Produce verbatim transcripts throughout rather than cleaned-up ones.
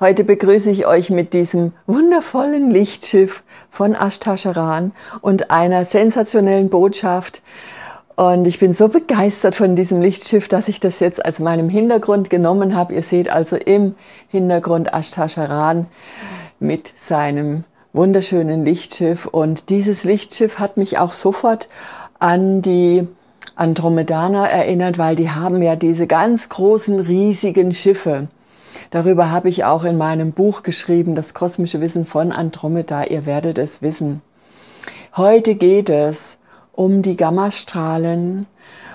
Heute begrüße ich euch mit diesem wundervollen Lichtschiff von Ashtar Sheran und einer sensationellen Botschaft. Und ich bin so begeistert von diesem Lichtschiff, dass ich das jetzt als meinem Hintergrund genommen habe. Ihr seht also im Hintergrund Ashtar Sheran mit seinem wunderschönen Lichtschiff. Und dieses Lichtschiff hat mich auch sofort an die Andromedaner erinnert, weil die haben ja diese ganz großen, riesigen Schiffe. Darüber habe ich auch in meinem Buch geschrieben, Das kosmische Wissen von Andromeda. Ihr werdet es wissen. Heute geht es um die Gammastrahlen,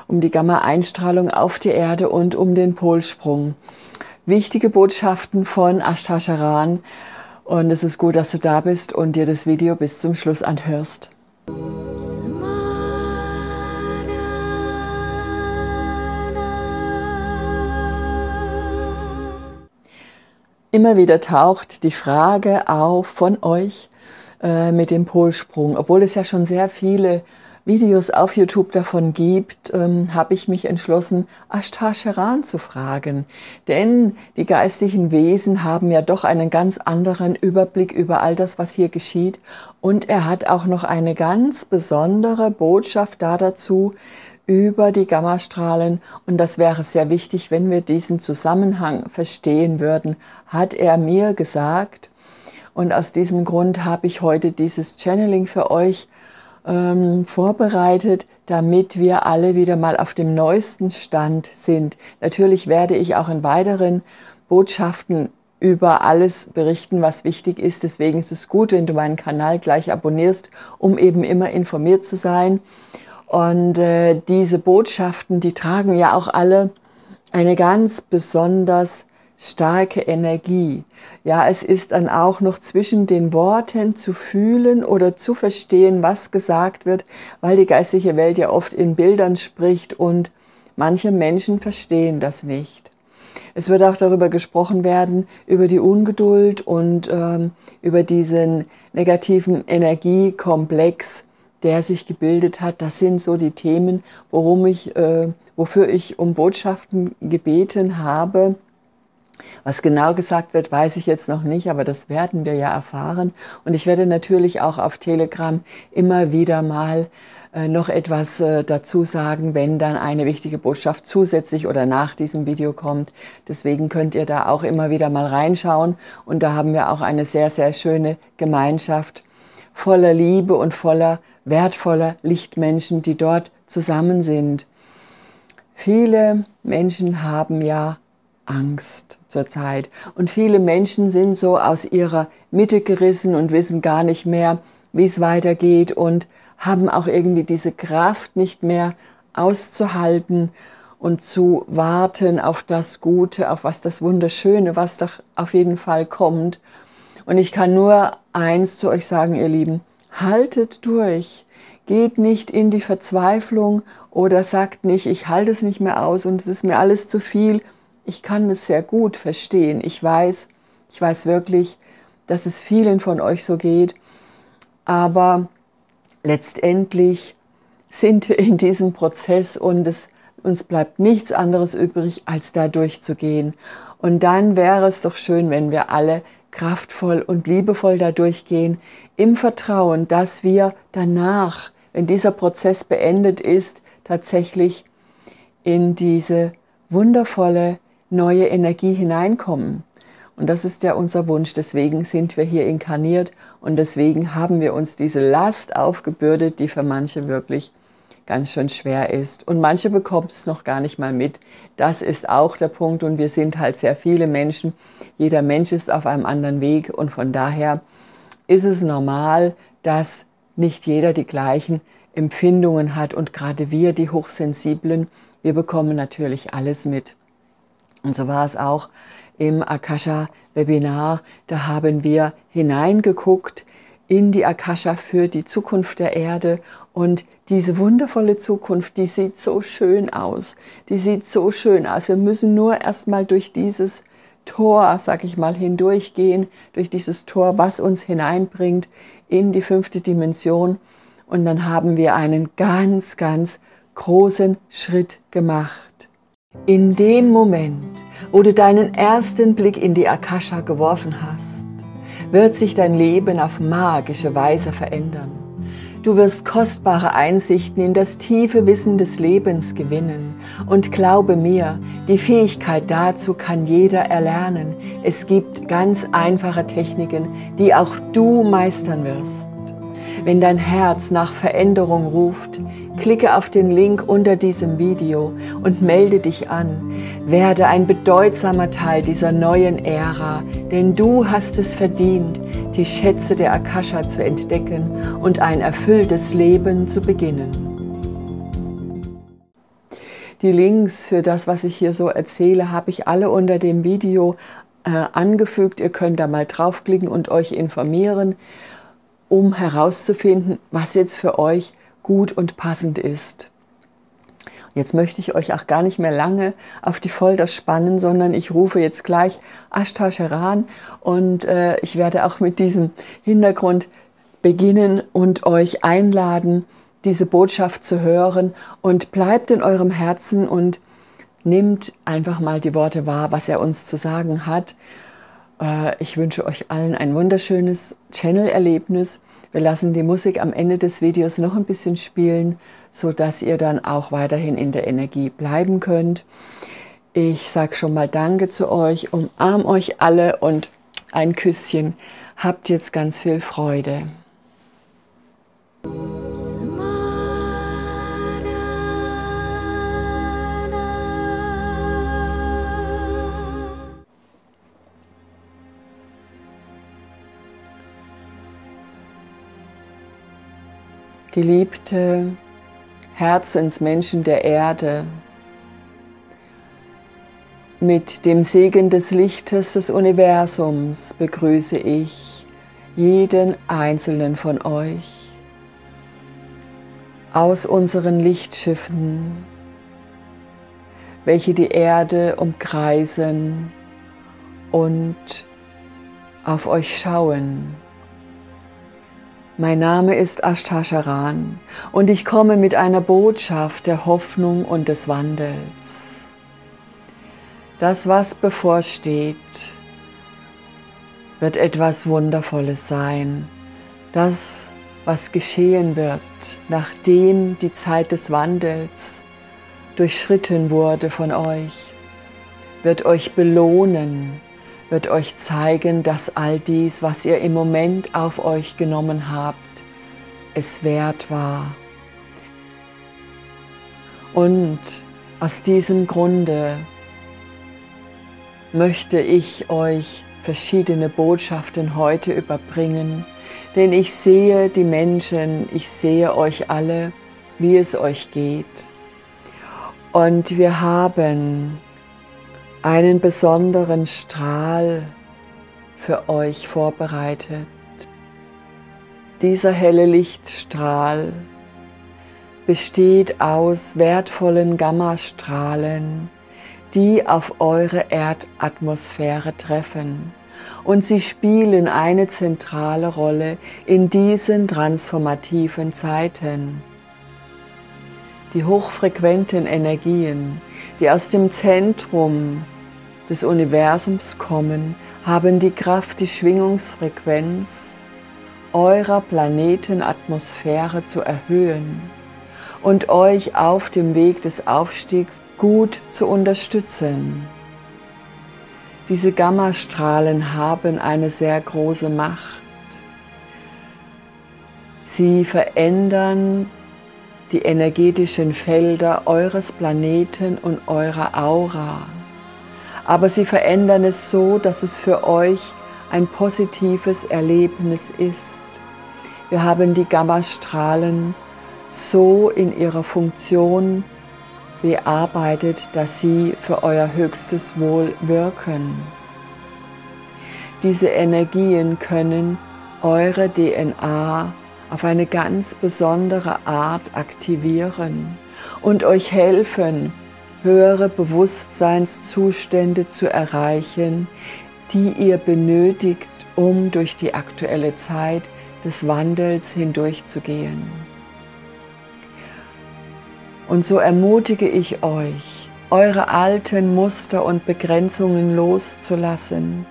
um die Gamma-Einstrahlung auf die Erde und um den Polsprung. Wichtige Botschaften von Ashtar Sheran. Und es ist gut, dass du da bist und dir das Video bis zum Schluss anhörst. Immer wieder taucht die Frage auf von euch äh, mit dem Polsprung. Obwohl es ja schon sehr viele Videos auf YouTube davon gibt, ähm, habe ich mich entschlossen, Ashtar Sheran zu fragen. Denn die geistigen Wesen haben ja doch einen ganz anderen Überblick über all das, was hier geschieht. Und er hat auch noch eine ganz besondere Botschaft da dazu über die Gammastrahlen, und das wäre sehr wichtig, wenn wir diesen Zusammenhang verstehen würden, hat er mir gesagt. Und aus diesem Grund habe ich heute dieses Channeling für euch ähm, vorbereitet, damit wir alle wieder mal auf dem neuesten Stand sind. Natürlich werde ich auch in weiteren Botschaften über alles berichten, was wichtig ist. Deswegen ist es gut, wenn du meinen Kanal gleich abonnierst, um eben immer informiert zu sein. Und äh, diese Botschaften, die tragen ja auch alle eine ganz besonders starke Energie. Ja, es ist dann auch noch zwischen den Worten zu fühlen oder zu verstehen, was gesagt wird, weil die geistliche Welt ja oft in Bildern spricht und manche Menschen verstehen das nicht. Es wird auch darüber gesprochen werden, über die Ungeduld und ähm, über diesen negativen Energiekomplex, der sich gebildet hat. Das sind so die Themen, worum ich, äh, wofür ich um Botschaften gebeten habe. Was genau gesagt wird, weiß ich jetzt noch nicht, aber das werden wir ja erfahren. Und ich werde natürlich auch auf Telegram immer wieder mal äh, noch etwas äh, dazu sagen, wenn dann eine wichtige Botschaft zusätzlich oder nach diesem Video kommt. Deswegen könnt ihr da auch immer wieder mal reinschauen. Und da haben wir auch eine sehr, sehr schöne Gemeinschaft voller Liebe und voller wertvoller Lichtmenschen, die dort zusammen sind. Viele Menschen haben ja Angst zurzeit und viele Menschen sind so aus ihrer Mitte gerissen und wissen gar nicht mehr, wie es weitergeht und haben auch irgendwie diese Kraft nicht mehr auszuhalten und zu warten auf das Gute, auf was das Wunderschöne, was doch auf jeden Fall kommt. Und ich kann nur eins zu euch sagen, ihr Lieben, haltet durch, geht nicht in die Verzweiflung oder sagt nicht, ich halte es nicht mehr aus und es ist mir alles zu viel. Ich kann es sehr gut verstehen. Ich weiß, ich weiß wirklich, dass es vielen von euch so geht. Aber letztendlich sind wir in diesem Prozess und es, uns bleibt nichts anderes übrig, als da durchzugehen. Und dann wäre es doch schön, wenn wir alle kraftvoll und liebevoll dadurch gehen, im Vertrauen, dass wir danach, wenn dieser Prozess beendet ist, tatsächlich in diese wundervolle neue Energie hineinkommen. Und das ist ja unser Wunsch, deswegen sind wir hier inkarniert und deswegen haben wir uns diese Last aufgebürdet, die für manche wirklich ganz schön schwer ist. Und manche bekommen es noch gar nicht mal mit. Das ist auch der Punkt und wir sind halt sehr viele Menschen. Jeder Mensch ist auf einem anderen Weg und von daher ist es normal, dass nicht jeder die gleichen Empfindungen hat. Und gerade wir, die Hochsensiblen, wir bekommen natürlich alles mit. Und so war es auch im Akasha-Webinar. Da haben wir hineingeguckt in die Akasha für die Zukunft der Erde und diese wundervolle Zukunft, die sieht so schön aus. Die sieht so schön aus. Wir müssen nur erstmal durch dieses Tor, sag ich mal, hindurchgehen, durch dieses Tor, was uns hineinbringt in die fünfte Dimension. Und dann haben wir einen ganz, ganz großen Schritt gemacht. In dem Moment, wo du deinen ersten Blick in die Akasha geworfen hast, wird sich dein Leben auf magische Weise verändern. Du wirst kostbare Einsichten in das tiefe Wissen des Lebens gewinnen. Und glaube mir, die Fähigkeit dazu kann jeder erlernen. Es gibt ganz einfache Techniken, die auch du meistern wirst. Wenn dein Herz nach Veränderung ruft, klicke auf den Link unter diesem Video und melde dich an. Werde ein bedeutsamer Teil dieser neuen Ära, denn du hast es verdient, die Schätze der Akasha zu entdecken und ein erfülltes Leben zu beginnen. Die Links für das, was ich hier so erzähle, habe ich alle unter dem Video äh, angefügt. Ihr könnt da mal draufklicken und euch informieren, um herauszufinden, was jetzt für euch gut und passend ist. Jetzt möchte ich euch auch gar nicht mehr lange auf die Folter spannen, sondern ich rufe jetzt gleich Ashtar Sheran und äh, ich werde auch mit diesem Hintergrund beginnen und euch einladen, diese Botschaft zu hören, und bleibt in eurem Herzen und nehmt einfach mal die Worte wahr, was er uns zu sagen hat. Äh, ich wünsche euch allen ein wunderschönes Channel-Erlebnis. Wir lassen die Musik am Ende des Videos noch ein bisschen spielen, sodass ihr dann auch weiterhin in der Energie bleiben könnt. Ich sage schon mal Danke zu euch, umarm euch alle und ein Küsschen. Habt jetzt ganz viel Freude. Geliebte Herzensmenschen der Erde, mit dem Segen des Lichtes des Universums begrüße ich jeden einzelnen von euch aus unseren Lichtschiffen, welche die Erde umkreisen und auf euch schauen. Mein Name ist Ashtar Sheran und ich komme mit einer Botschaft der Hoffnung und des Wandels. Das, was bevorsteht, wird etwas Wundervolles sein. Das, was geschehen wird, nachdem die Zeit des Wandels durchschritten wurde von euch, wird euch belohnen, wird euch zeigen, dass all dies, was ihr im Moment auf euch genommen habt, es wert war. Und aus diesem Grunde möchte ich euch verschiedene Botschaften heute überbringen, denn ich sehe die Menschen, ich sehe euch alle, wie es euch geht. Und wir haben einen besonderen Strahl für euch vorbereitet. Dieser helle Lichtstrahl besteht aus wertvollen Gammastrahlen, die auf eure Erdatmosphäre treffen, und sie spielen eine zentrale Rolle in diesen transformativen Zeiten. Die hochfrequenten Energien, die aus dem Zentrum des Universums kommen, haben die Kraft, die Schwingungsfrequenz eurer Planetenatmosphäre zu erhöhen und euch auf dem Weg des Aufstiegs gut zu unterstützen. Diese Gammastrahlen haben eine sehr große Macht. Sie verändern die energetischen Felder eures Planeten und eurer Aura. Aber sie verändern es so, dass es für euch ein positives Erlebnis ist. Wir haben die Gammastrahlen so in ihrer Funktion bearbeitet, dass sie für euer höchstes Wohl wirken. Diese Energien können eure D N A auf eine ganz besondere Art aktivieren und euch helfen, höhere Bewusstseinszustände zu erreichen, die ihr benötigt, um durch die aktuelle Zeit des Wandels hindurchzugehen. Und so ermutige ich euch, eure alten Muster und Begrenzungen loszulassen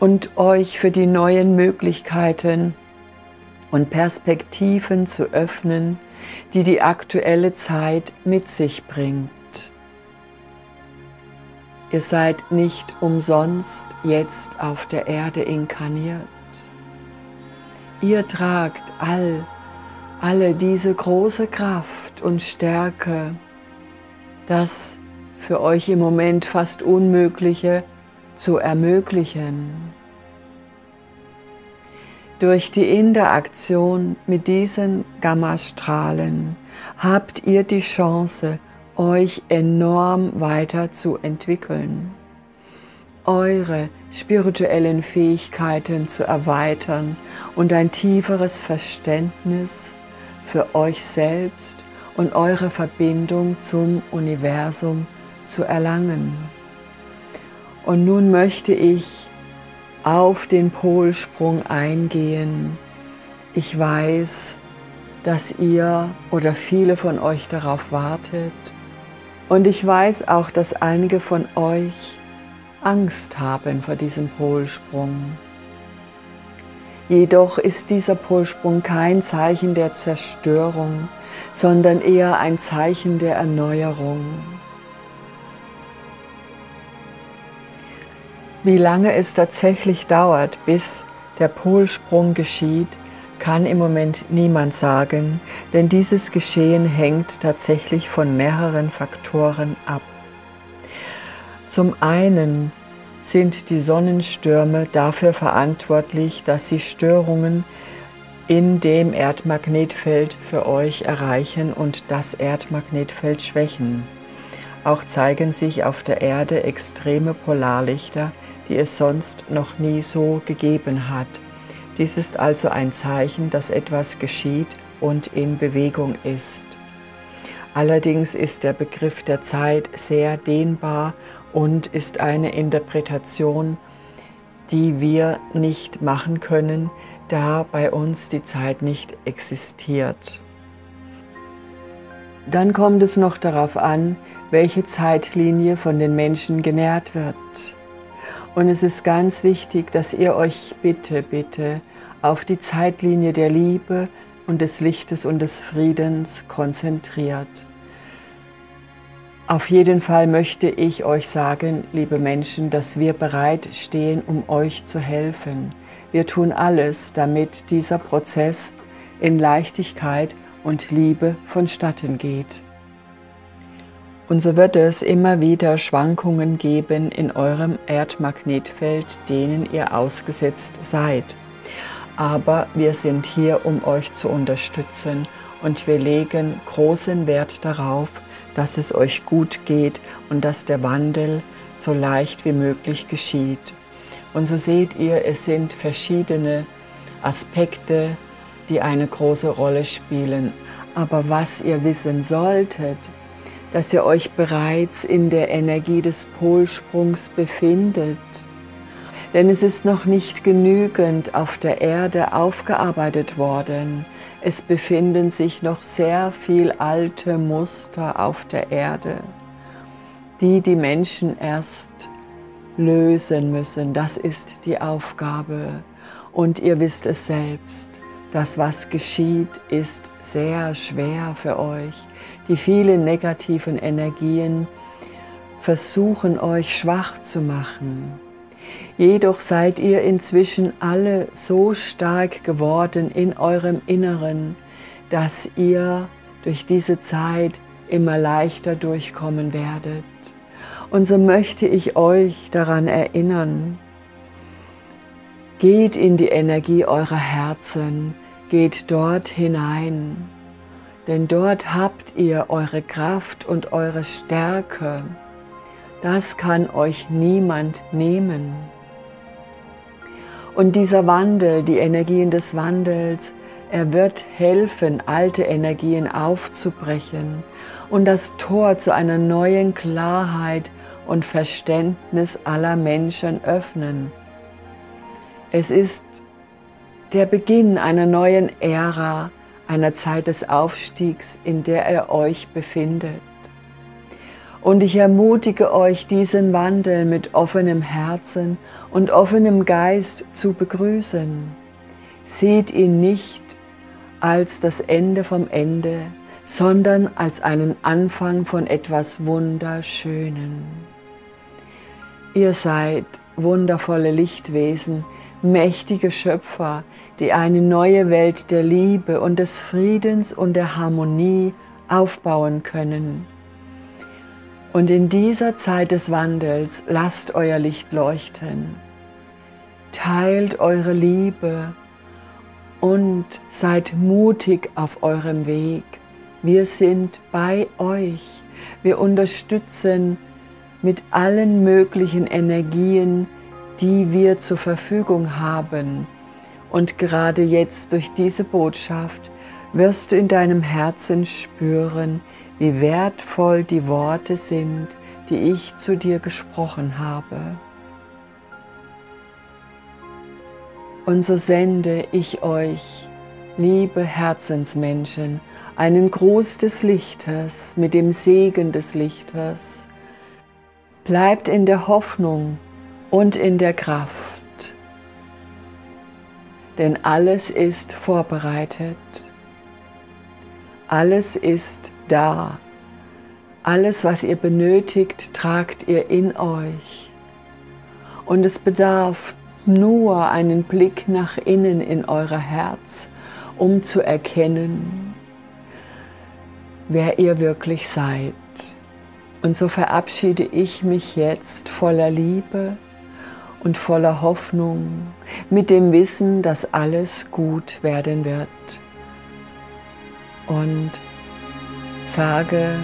und euch für die neuen Möglichkeiten und Perspektiven zu öffnen, die die aktuelle Zeit mit sich bringt. Ihr seid nicht umsonst jetzt auf der Erde inkarniert. Ihr tragt all, alle diese große Kraft und Stärke, das für euch im Moment fast Unmögliche zu ermöglichen. Durch die Interaktion mit diesen Gammastrahlen habt ihr die Chance, euch enorm weiterzuentwickeln, eure spirituellen Fähigkeiten zu erweitern und ein tieferes Verständnis für euch selbst und eure Verbindung zum Universum zu erlangen. Und nun möchte ich auf den Polsprung eingehen. Ich weiß, dass ihr oder viele von euch darauf wartet. Und ich weiß auch, dass einige von euch Angst haben vor diesem Polsprung. Jedoch ist dieser Polsprung kein Zeichen der Zerstörung, sondern eher ein Zeichen der Erneuerung. Wie lange es tatsächlich dauert, bis der Polsprung geschieht, kann im Moment niemand sagen, denn dieses Geschehen hängt tatsächlich von mehreren Faktoren ab. Zum einen sind die Sonnenstürme dafür verantwortlich, dass sie Störungen in dem Erdmagnetfeld für euch erreichen und das Erdmagnetfeld schwächen. Auch zeigen sich auf der Erde extreme Polarlichter, die es sonst noch nie so gegeben hat. Dies ist also ein Zeichen, dass etwas geschieht und in Bewegung ist. Allerdings ist der Begriff der Zeit sehr dehnbar und ist eine Interpretation, die wir nicht machen können, da bei uns die Zeit nicht existiert. Dann kommt es noch darauf an, welche Zeitlinie von den Menschen genährt wird. Und es ist ganz wichtig, dass ihr euch bitte, bitte auf die Zeitlinie der Liebe und des Lichtes und des Friedens konzentriert. Auf jeden Fall möchte ich euch sagen, liebe Menschen, dass wir bereit stehen, um euch zu helfen. Wir tun alles, damit dieser Prozess in Leichtigkeit und Liebe vonstatten geht. Und so wird es immer wieder Schwankungen geben in eurem Erdmagnetfeld, denen ihr ausgesetzt seid. Aber wir sind hier, um euch zu unterstützen, und wir legen großen Wert darauf, dass es euch gut geht und dass der Wandel so leicht wie möglich geschieht. Und so seht ihr, es sind verschiedene Aspekte, die eine große Rolle spielen. Aber was ihr wissen solltet, dass ihr euch bereits in der Energie des Polsprungs befindet. Denn es ist noch nicht genügend auf der Erde aufgearbeitet worden. Es befinden sich noch sehr viele alte Muster auf der Erde, die die Menschen erst lösen müssen. Das ist die Aufgabe. Und ihr wisst es selbst. Das, was geschieht, ist sehr schwer für euch. Die vielen negativen Energien versuchen euch schwach zu machen. Jedoch seid ihr inzwischen alle so stark geworden in eurem Inneren, dass ihr durch diese Zeit immer leichter durchkommen werdet. Und so möchte ich euch daran erinnern, geht in die Energie eurer Herzen, geht dort hinein, denn dort habt ihr eure Kraft und eure Stärke. Das kann euch niemand nehmen. Und dieser Wandel, die Energien des Wandels, er wird helfen, alte Energien aufzubrechen und das Tor zu einer neuen Klarheit und Verständnis aller Menschen öffnen. Es ist der Beginn einer neuen Ära, einer Zeit des Aufstiegs, in der ihr euch befindet. Und ich ermutige euch, diesen Wandel mit offenem Herzen und offenem Geist zu begrüßen. Seht ihn nicht als das Ende vom Ende, sondern als einen Anfang von etwas Wunderschönen. Ihr seid wundervolle Lichtwesen, mächtige Schöpfer, die eine neue Welt der Liebe und des Friedens und der Harmonie aufbauen können. Und in dieser Zeit des Wandels lasst euer Licht leuchten, teilt eure Liebe und seid mutig auf eurem Weg. Wir sind bei euch, wir unterstützen mit allen möglichen Energien, die wir zur Verfügung haben. Und gerade jetzt durch diese Botschaft wirst du in deinem Herzen spüren, wie wertvoll die Worte sind, die ich zu dir gesprochen habe. Und so sende ich euch, liebe Herzensmenschen, einen Gruß des Lichtes mit dem Segen des Lichtes. Bleibt in der Hoffnung und in der Kraft, denn alles ist vorbereitet. Alles ist da. Alles, was ihr benötigt, tragt ihr in euch. Und es bedarf nur einen Blick nach innen in euer Herz, um zu erkennen, wer ihr wirklich seid. Und so verabschiede ich mich jetzt voller Liebe und voller Hoffnung, mit dem Wissen, dass alles gut werden wird. Und sage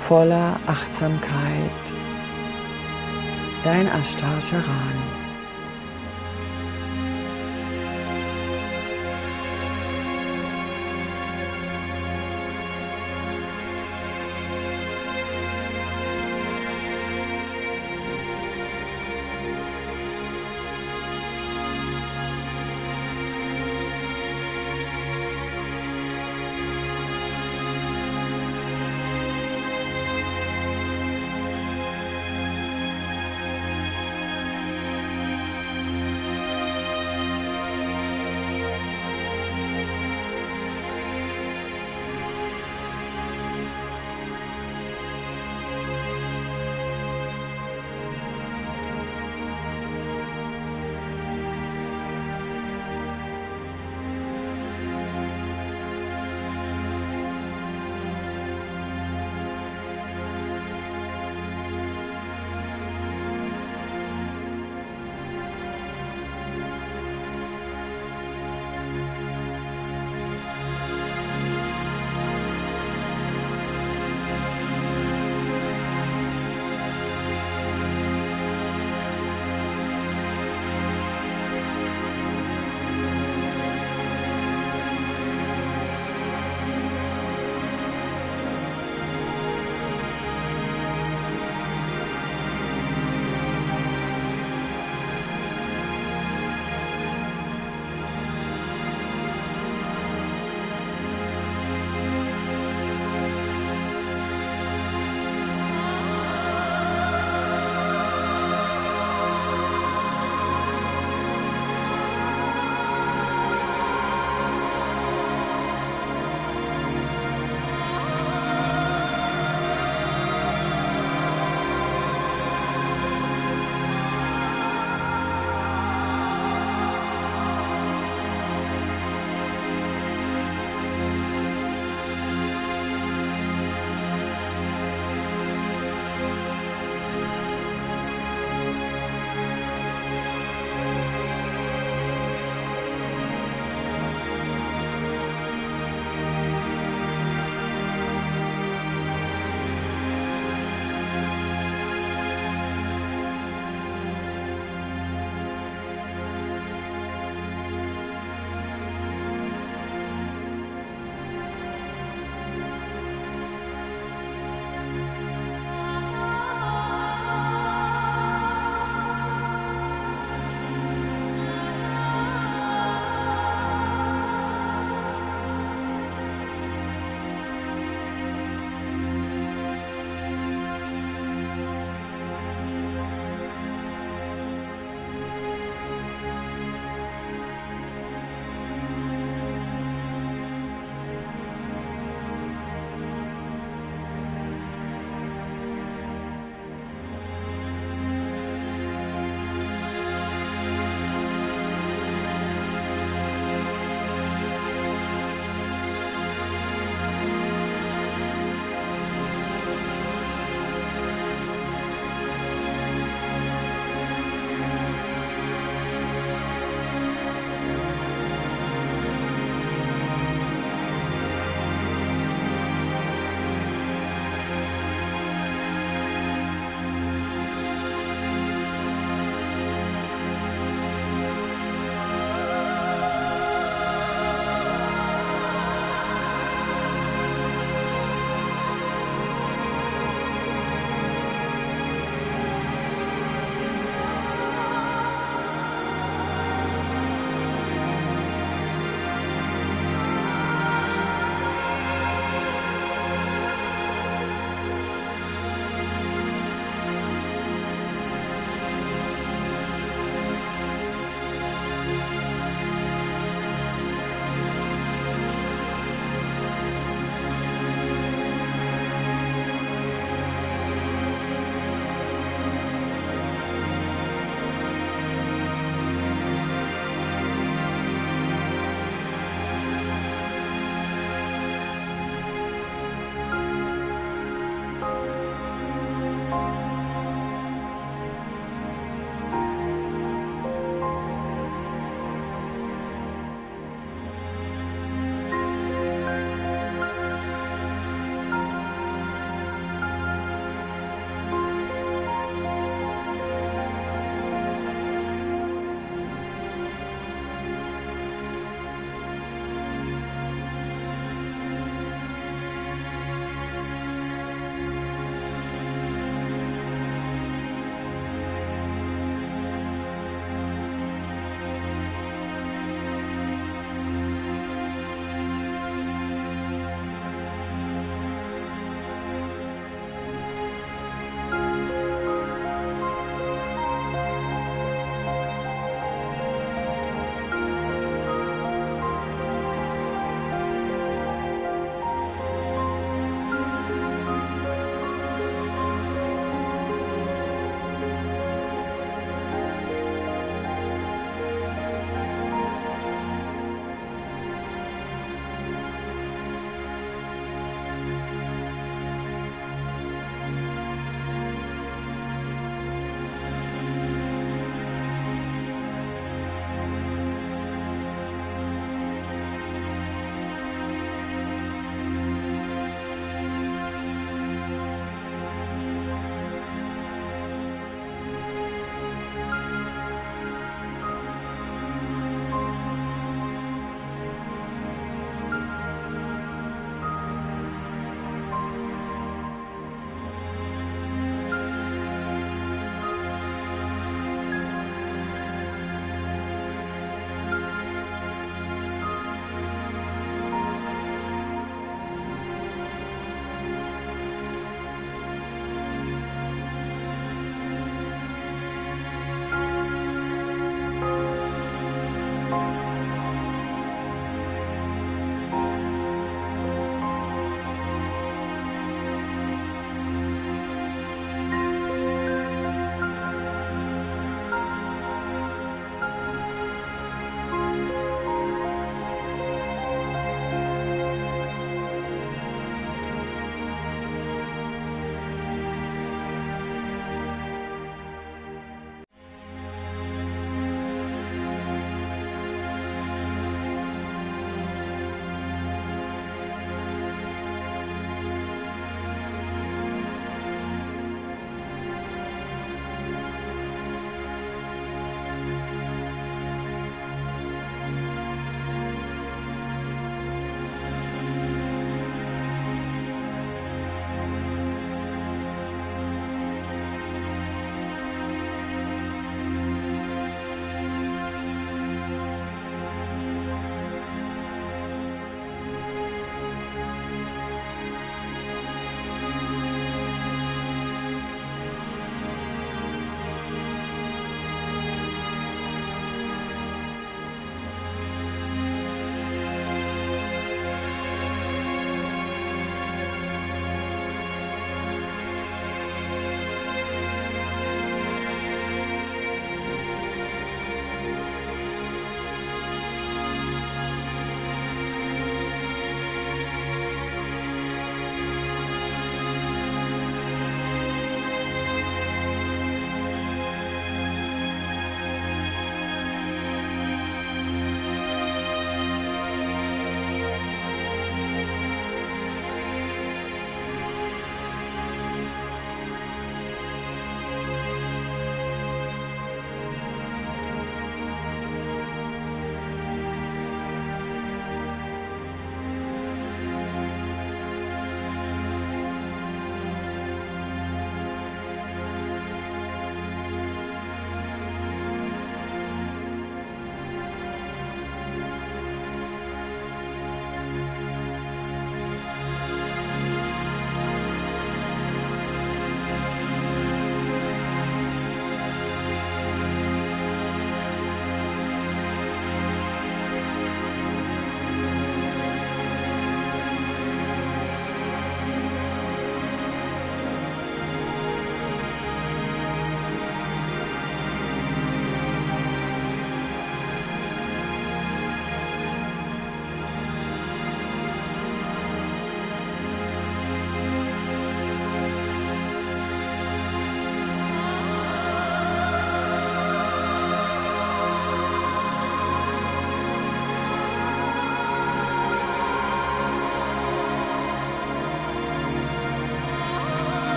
voller Achtsamkeit, dein Ashtar Sheran.